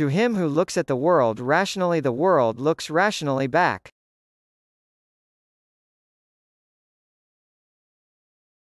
To him who looks at the world rationally, the world looks rationally back.